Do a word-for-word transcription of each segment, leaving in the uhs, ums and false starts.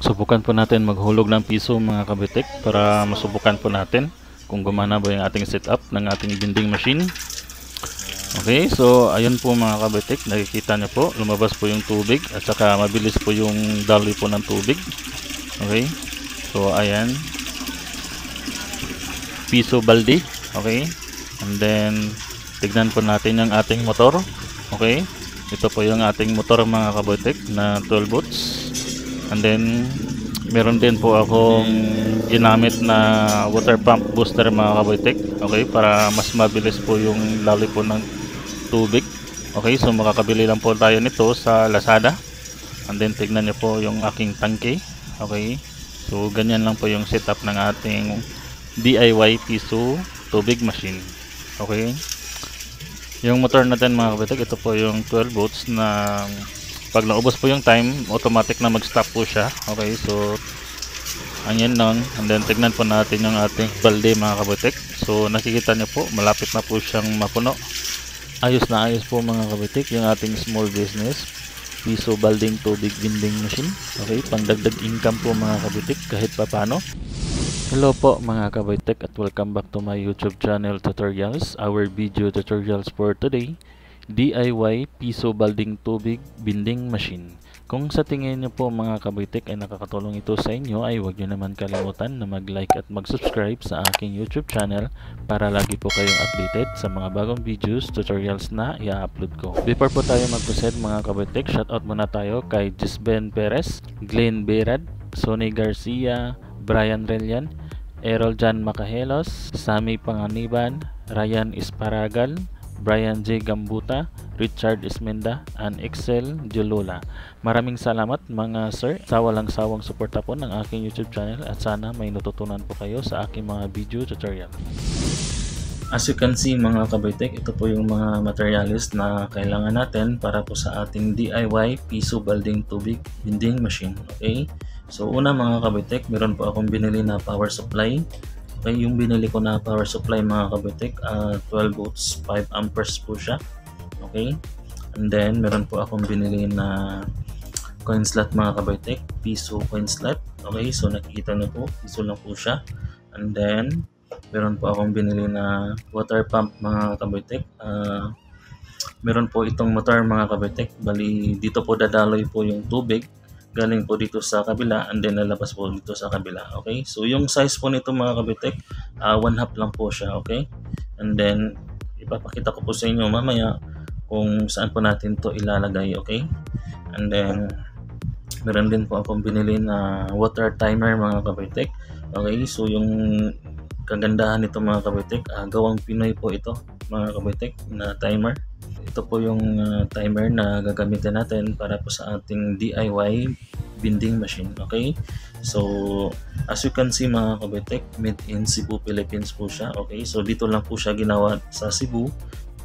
Subukan po natin maghulog ng piso mga kabitik para masubukan po natin kung gumana ba yung ating setup ng ating bending machine. Okay, so ayun po mga kabitik, nakikita nyo po, lumabas po yung tubig at saka mabilis po yung daloy po ng tubig. Okay, so ayan, piso balde. Okay, and then tignan po natin yung ating motor. Okay, ito po yung ating motor mga kabitik na twelve volts. And then, meron din po akong ginamit na water pump booster mga kaboytek. Okay, para mas mabilis po yung laloy po ng tubig. Okay, so makakabili lang po tayo nito sa Lazada. And then, tignan nyo po yung aking tangke. Okay, so ganyan lang po yung setup ng ating D I Y PiSo tubig machine. Okay, yung motor natin mga kaboytek, ito po yung twelve volts na... Pag naubos po yung time, automatic na mag-stop po siya. Okay, so ayan lang. And then tignan po natin yung ating balde mga kabutik. So nakikita nyo po, malapit na po siyang mapuno. Ayos na ayos po mga kabutik yung ating small business PiSo balding tubig vending machine. Okay, pangdagdag income po mga kabutik kahit papano. Hello po mga kabutik at welcome back to my YouTube channel tutorials. Our video tutorials for today, D I Y PiSo balding tubig bending machine. Kung sa tingin niyo po mga kabitek ay nakakatulong ito sa inyo, ay huwag niyo naman kalimutan na mag-like at mag-subscribe sa aking YouTube channel para lagi po kayong updated sa mga bagong videos, tutorials na i-upload ko. Before po tayo mag-proceed mga kabitek, shoutout muna tayo kay Ben Perez, Glenn Berad, Sony Garcia, Brian Relian, Errol Jan Makahelos, Sammy Panganiban, Ryan Esparagal, Brian J. Gambuta, Richard Esmenda, and Excel Jolola. Maraming salamat mga sir sa walang sawang suporta po ng aking YouTube channel at sana may natutunan po kayo sa aking mga video tutorial. As you can see mga kabaytek, ito po yung mga materials na kailangan natin para po sa ating D I Y PiSo balding tubig bending machine. Okay? So una mga kabaytek, meron po akong binili na power supply. Okay, yung binili ko na power supply mga kabitek, uh, twelve volts, five amperes po siya. Okay, and then meron po akong binili na coin slot mga kabitek, PiSo coin slot. Okay, so nakikita nyo po, PiSo lang po siya. And then meron po akong binili na water pump mga kabitek. Uh, meron po itong motor mga kabitek, bali dito po dadaloy po yung tubig galing po dito sa kabila and then lalabas po dito sa kabila. Okay, so yung size po nito mga kabitek, uh, one half lang po siya. Okay, and then ipapakita ko po sa inyo mamaya kung saan po natin to ilalagay. Okay, and then meron din po akong binili na water timer mga kabitek. Okay, so yung kagandahan nito mga kabitek, uh, gawang Pinoy po ito mga kabitek na timer. Ito po yung uh, timer na gagamitin natin para po sa ating D I Y bending machine. Okay, so as you can see mga kabitek, made in Cebu, Philippines po siya. Okay, so dito lang po siya ginawa sa Cebu.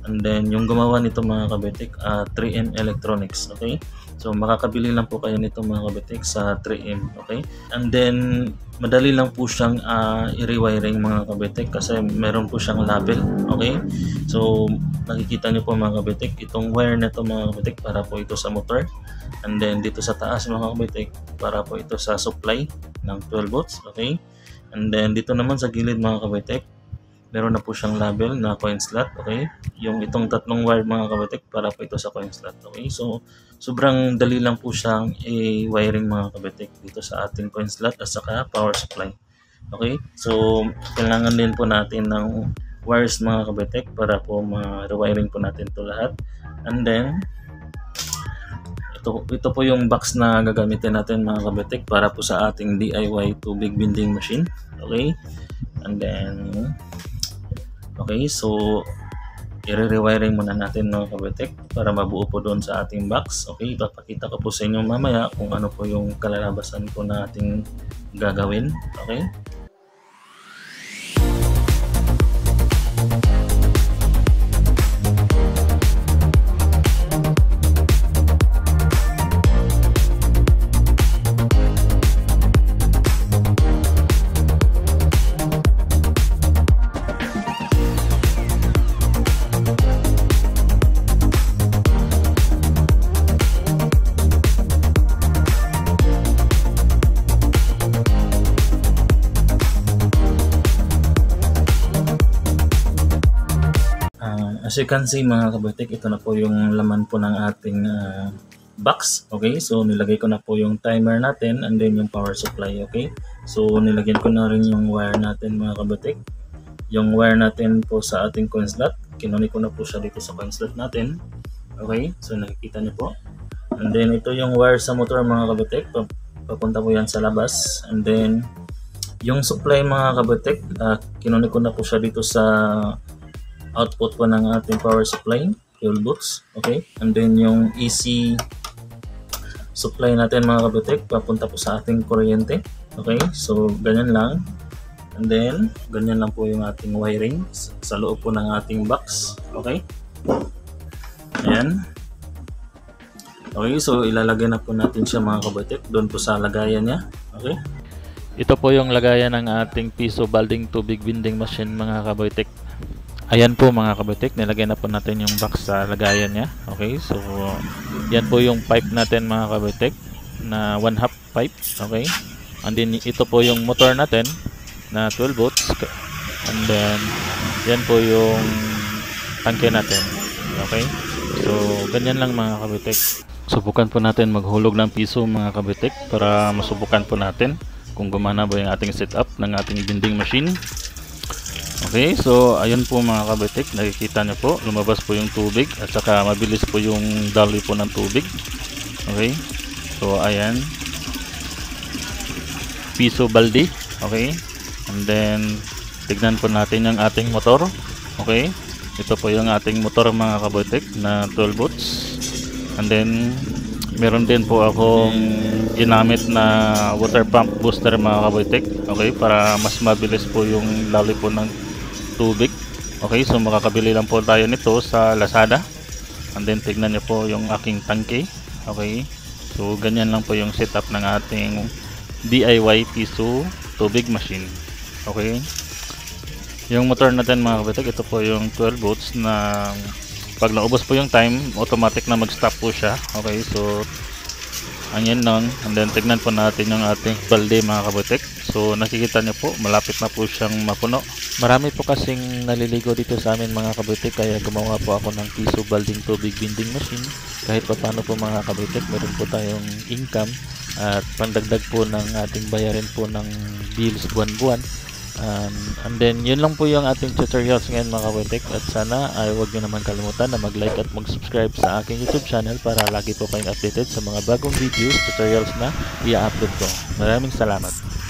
And then yung gumawa nito mga kabitek, uh, three M Electronics. Okay, so makakabili lang po kayo nito mga kabitek sa three M. Okay, and then madali lang po siyang uh, i-rewiring mga kabitek kasi meron po siyang label. Okay, so nakikita niyo po mga kabitek, itong wire na ito mga kabitek para po ito sa motor. And then dito sa taas mga kabitek para po ito sa supply ng twelve volts. Okay, and then dito naman sa gilid mga kabitek, meron na po siyang label na coin slot. Okay, yung itong tatlong wire mga kabitek para po ito sa coin slot. Okay, so sobrang dali lang po siyang i-wiring mga kabitek dito sa ating coin slot at saka power supply. Okay, so kailangan din po natin ng wires mga kabitek para po ma-rewiring po natin to lahat. And then ito, ito po yung box na gagamitin natin mga kabitek para po sa ating D I Y tubig bending machine. Okay, and then okay, so i-rewiring muna natin mga kabitek para mabuo po doon sa ating box. Okay, ipapakita ko po sa inyo mamaya kung ano po yung kalalabasan po na ating gagawin. Okay, As you can see mga kabatik, ito na po yung laman po ng ating uh, box. Okay, so nilagay ko na po yung timer natin and then yung power supply. Okay, so nilagyan ko na rin yung wire natin mga kabatik. Yung wire natin po sa ating coin slot, kinuni ko na po siya dito sa coin slot natin. Okay, so nakikita niyo po. And then ito yung wire sa motor mga kabatik, papunta po yan sa labas. And then yung supply mga kabatik, uh, kinuni ko na po siya dito sa output po ng ating power supply, fuel box. Okay, and then yung E C supply natin mga kabutik, papunta po sa ating kuryente. Okay, so ganyan lang. And then ganyan lang po yung ating wiring sa loob po ng ating box. Okay, ayan. Okay, so ilalagay na po natin siya mga kabutik doon po sa lagayan niya. Okay, ito po yung lagayan ng ating PiSo balding tubig winding machine mga kabutik. Ayan po mga kabatik, nilagay na po natin yung box sa lagayan niya. Okay, so yan po yung pipe natin mga kabatik na one half pipe. Okay, and then ito po yung motor natin na twelve volts. And then yan po yung tangke natin. Okay, so ganyan lang mga kabatik. Subukan po natin maghulog ng PiSo mga kabatik para masubukan po natin kung gumana ba yung ating setup ng ating bending machine. Okay, so ayun po mga kabatik, nakikita nyo po, lumabas po yung tubig at saka mabilis po yung daloy po ng tubig. Okay, so ayan, PiSo baldi. Okay, and then tignan po natin yung ating motor. Okay, ito po yung ating motor mga kabatik na twelve volts. And then meron din po akong ginamit na water pump booster mga kabatik. Okay, para mas mabilis po yung daloy po ng tubig. Okay, so makakabili lang po tayo nito sa Lazada. And then tignan niyo po yung aking tangke. Okay, so ganyan lang po yung setup ng ating D I Y PiSo tubig machine. Okay, yung motor natin mga kabatik, ito po yung twelve volts na pag naubos po yung time, automatic na mag stop po siya. Okay, so ayan lang. And then tignan po natin yung ating balde mga kabatik. So nakikita niyo po, malapit na po siyang mapuno. Marami po kasing naliligo dito sa amin mga kabutik, kaya gumawa po ako ng PiSo balding tubig binding machine. Kahit pa paano po mga kabutik, meron po tayong income at pandagdag po ng ating bayarin po ng bills buwan-buwan. Um, and then yun lang po yung ating tutorials ngayon mga kabutik, at sana ay huwag nyo naman kalimutan na mag-like at mag-subscribe sa aking YouTube channel para lagi po kayong updated sa mga bagong videos, tutorials na i-upload ko. Maraming salamat.